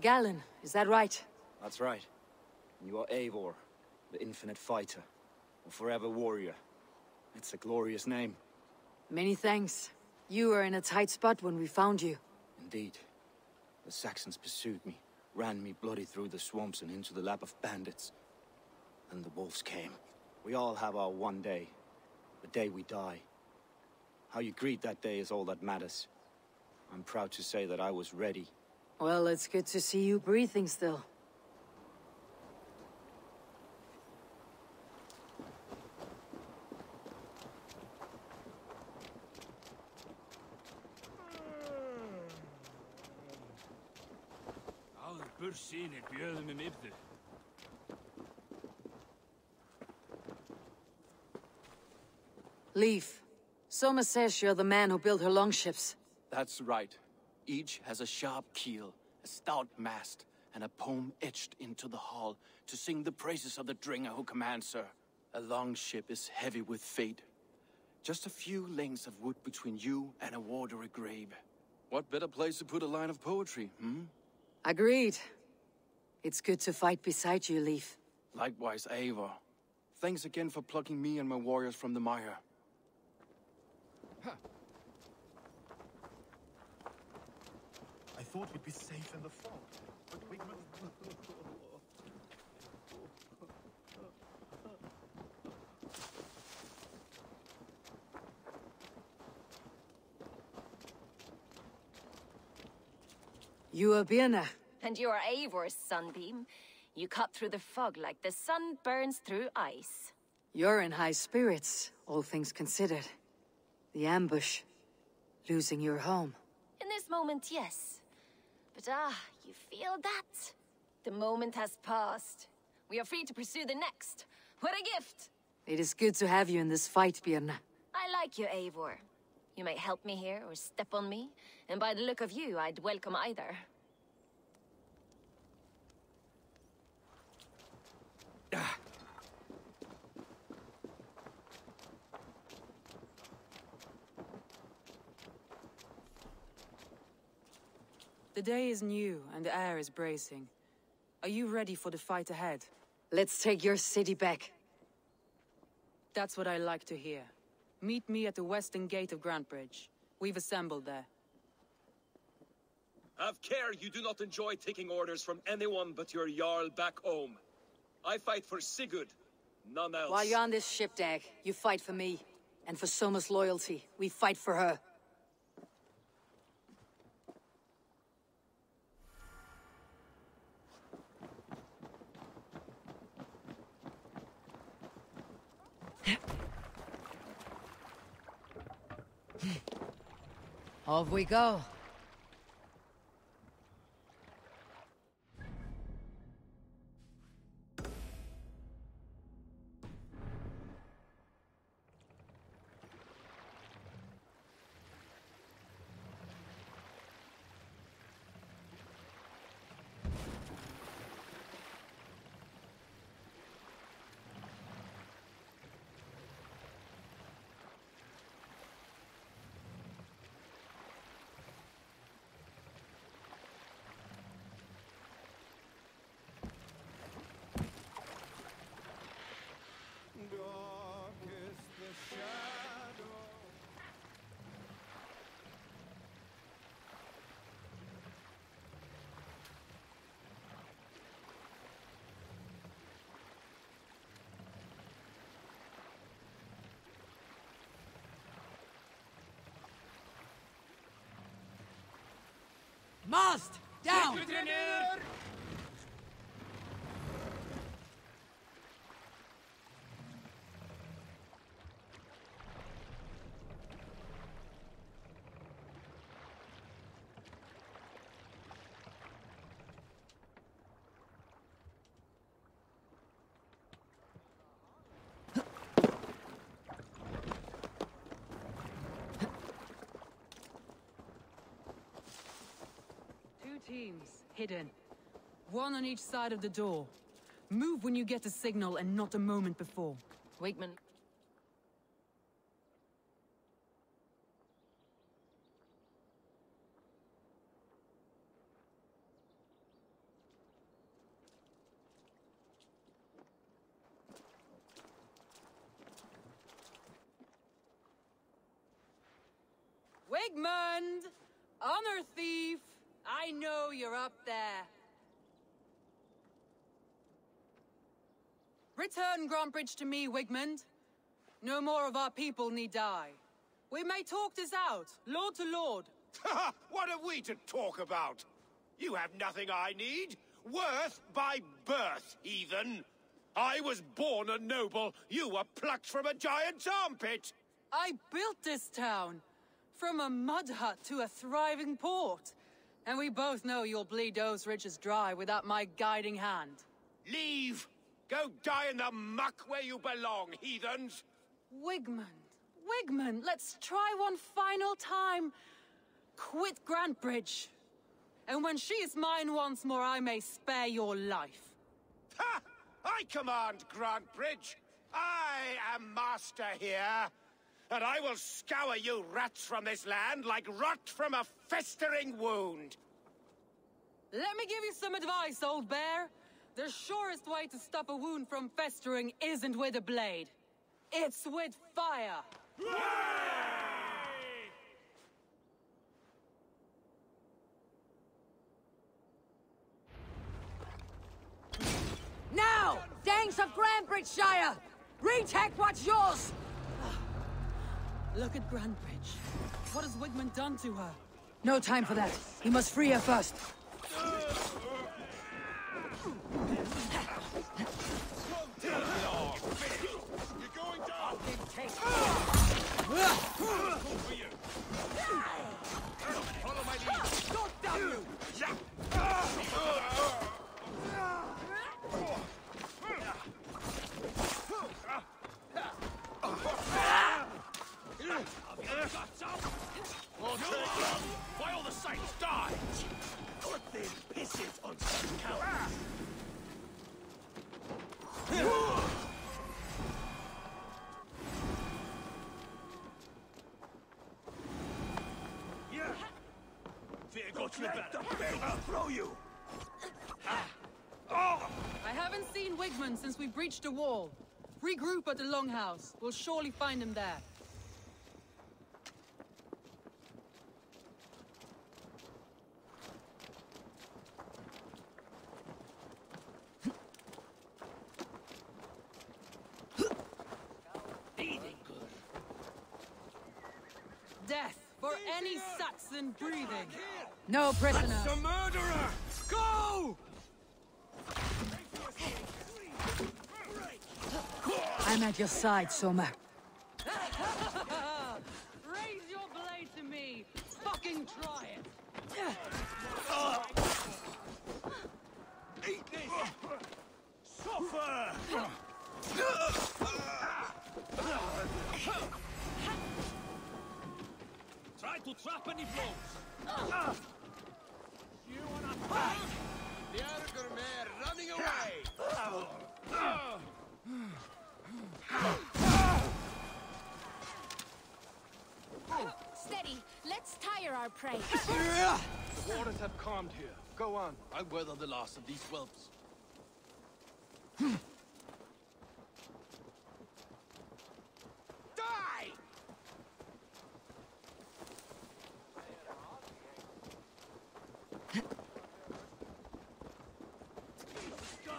Galinn, is that right? That's right. You are Eivor, the infinite fighter, a forever warrior. It's a glorious name. Many thanks. You were in a tight spot when we found you. Indeed. The Saxons pursued me, ran me bloody through the swamps and into the lap of bandits. Then the wolves came. We all have our one day. The day we die. How you greet that day is all that matters. I'm proud to say that I was ready. Well, it's good to see you breathing still. Lif, Soma says you're the man who built her longships. That's right. Each has a sharp keel, a stout mast, and a poem etched into the hull to sing the praises of the dringer who commands her. A longship is heavy with fate. Just a few lengths of wood between you and a watery grave. What better place to put a line of poetry, hmm? Agreed. It's good to fight beside you, Lif. Likewise, Eivor. Thanks again for plucking me and my warriors from the mire. Huh. I thought we'd be safe in the fog, but Wigmund... You are Birna. And you are Eivor's sunbeam. You cut through the fog like the sun burns through ice. You're in high spirits, all things considered. The ambush. Losing your home. In this moment, yes. But you feel that? The moment has passed. We are free to pursue the next. What a gift! It is good to have you in this fight, Birna. I like you, Eivor. You may help me here, or step on me, and by the look of you, I'd welcome either. The day is new, and the air is bracing. Are you ready for the fight ahead? Let's take your city back. That's what I like to hear. Meet me at the western gate of Grantebridge. We've assembled there. Have care you do not enjoy taking orders from anyone but your Jarl back home. I fight for Sigurd, none else. While you're on this ship, Dag, you fight for me. And for Soma's loyalty, we fight for her. Off we go. Mast! Down! Teams, hidden. One on each side of the door. Move when you get a signal and not a moment before. Wigmund. Wigmund! Honor thief! I know you're up there. Return Grantebridge to me, Wigmund. No more of our people need die. We may talk this out, lord to lord. Ha! What are we to talk about? You have nothing I need. Worth by birth, heathen. I was born a noble. You were plucked from a giant's armpit. I built this town. From a mud hut to a thriving port. And we both know you'll bleed those riches dry without my guiding hand. Leave! Go die in the muck where you belong, heathens! Wigmund, let's try one final time. Quit Grantebridge. And when she is mine once more, I may spare your life. Ha! I command Grantebridge. I am master here. And I will scour you rats from this land like rot from a festering wound. Let me give you some advice, old bear. The surest way to stop a wound from festering isn't with a blade. It's with fire. Now, Danes of Grantebridgeshire, retake what's yours! Look at Grantebridge. What has Wigmund done to her? No time for that. He must free her first. I haven't seen Wigmund since we breached the wall. Regroup at the Longhouse. We'll surely find him there. Death for any Saxon breathing. No prisoner. That's a murderer! Go! I'm at your side, Soma. Raise your blade to me. Fucking try it. Eat this. Suffer. Try to trap any blows. You wanna fight? The Arger mare running away. Steady, let's tire our prey. The waters have calmed here. Go on, I weather the last of these whelps. Die!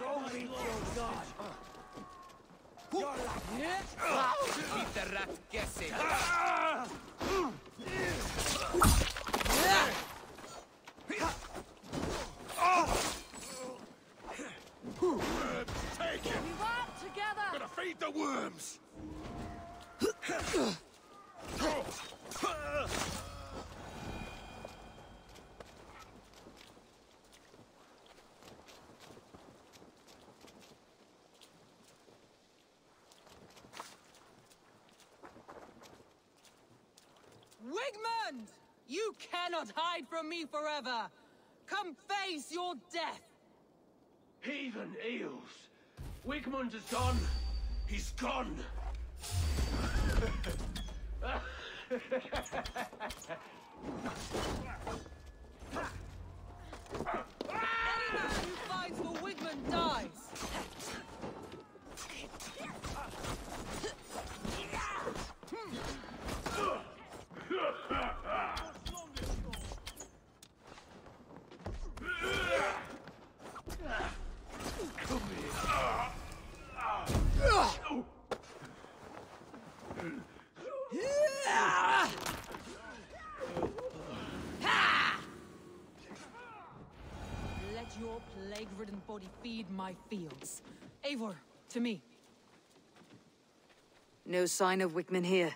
Go meet your god. You're like it? Keep the rats guessing. Take it! We work together! I'm gonna feed the worms! Wigmund! You cannot hide from me forever! Come face your death! Heathen eels! Wigmund is gone! He's gone! Any man who fights for Wigmund dies! foul, plague-ridden body feed my fields. Eivor, to me. No sign of Wigmund here.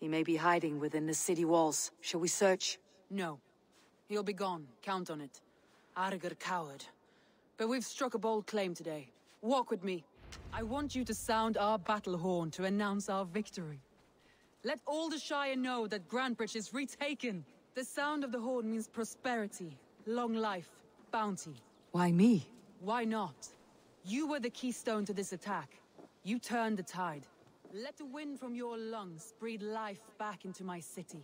He may be hiding within the city walls. Shall we search? No. He'll be gone. Count on it. Arger cowered. But we've struck a bold claim today. Walk with me. I want you to sound our battle horn to announce our victory. Let all the Shire know that Grantebridge is retaken. The sound of the horn means prosperity, long life, bounty. Why me? Why not? You were the keystone to this attack. You turned the tide. Let the wind from your lungs breathe life back into my city.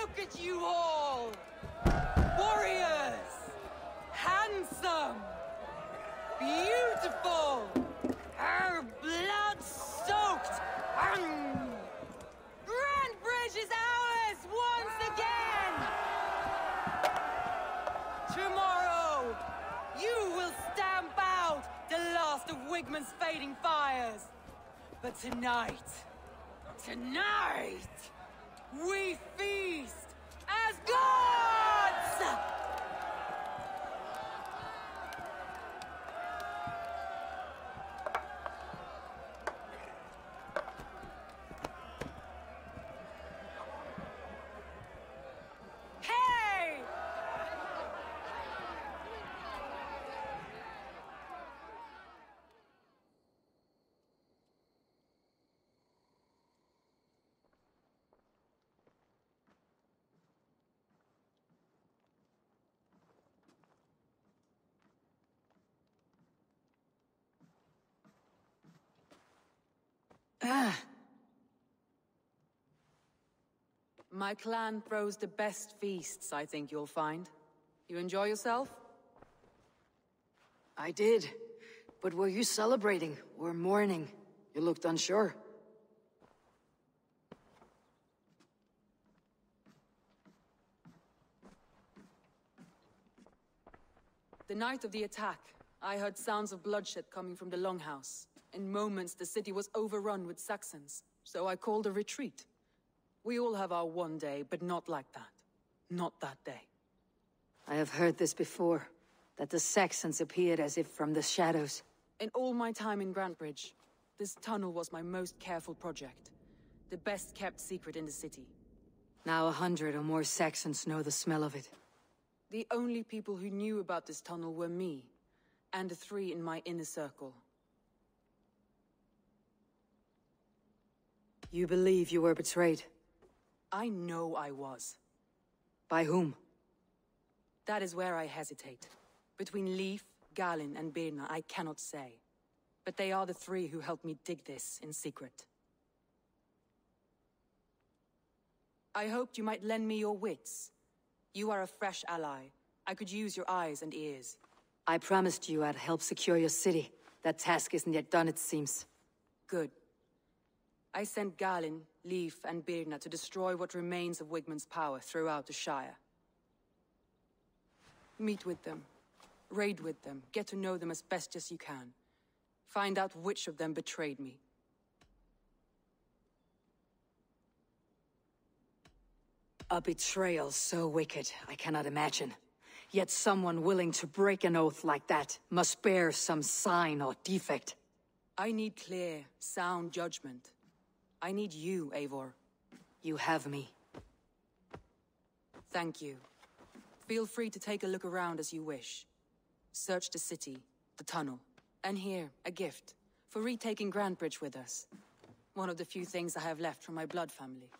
Look at you all! Warriors! Handsome! Beautiful! Blood-soaked! Grantebridge is ours once again! Tomorrow, you will stamp out the last of Wigmund's fading fires. But tonight... tonight... we feast as gods! Hey! My clan throws the best feasts, I think you'll find. You enjoy yourself? I did. But were you celebrating or mourning? You looked unsure. The night of the attack, I heard sounds of bloodshed coming from the Longhouse. In moments, the city was overrun with Saxons, so I called a retreat. We all have our one day, but not like that. Not that day. I have heard this before, that the Saxons appeared as if from the shadows. In all my time in Grantebridge, this tunnel was my most careful project. The best kept secret in the city. Now 100 or more Saxons know the smell of it. The only people who knew about this tunnel were me, and the 3 in my inner circle. You believe you were betrayed? I know I was. By whom? That is where I hesitate. Between Lif, Galinn, and Birna, I cannot say. But they are the 3 who helped me dig this in secret. I hoped you might lend me your wits. You are a fresh ally. I could use your eyes and ears. I promised you I'd help secure your city. That task isn't yet done, it seems. Good. I sent Galinn, Lif, and Birna to destroy what remains of Wigmund's power throughout the Shire. Meet with them. Raid with them. Get to know them as best as you can. Find out which of them betrayed me. A betrayal so wicked, I cannot imagine. Yet someone willing to break an oath like that must bear some sign or defect. I need clear, sound judgment. I need you, Eivor. You have me. Thank you. Feel free to take a look around as you wish. Search the city, the tunnel, and here, a gift, for retaking Grantebridge with us. One of the few things I have left from my blood family.